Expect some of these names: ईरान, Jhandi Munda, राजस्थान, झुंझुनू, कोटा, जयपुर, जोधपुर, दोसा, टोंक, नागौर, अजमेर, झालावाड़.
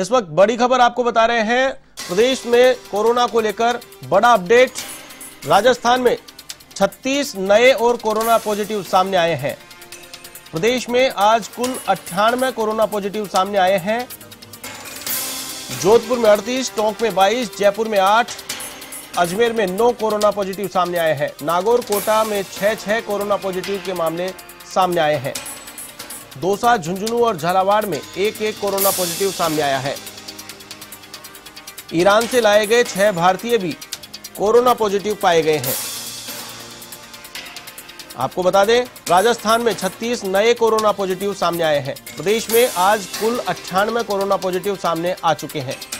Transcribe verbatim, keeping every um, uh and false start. इस वक्त बड़ी खबर आपको बता रहे हैं, प्रदेश में कोरोना को लेकर बड़ा अपडेट। राजस्थान में छत्तीस नए और कोरोना पॉजिटिव सामने आए हैं। प्रदेश में आज कुल अट्ठानवे कोरोना पॉजिटिव सामने आए हैं। जोधपुर में अड़तीस, टोंक में बाईस, जयपुर में आठ, अजमेर में नौ कोरोना पॉजिटिव सामने आए हैं। नागौर कोटा में छह छह कोरोना पॉजिटिव के मामले सामने आए हैं। दोसा, झुंझुनू और झालावाड़ में एक एक कोरोना पॉजिटिव सामने आया है। ईरान से लाए गए छह भारतीय भी कोरोना पॉजिटिव पाए गए हैं। आपको बता दें, राजस्थान में छत्तीस नए कोरोना पॉजिटिव सामने आए हैं। प्रदेश में आज कुल अट्ठानवे कोरोना पॉजिटिव सामने आ चुके हैं।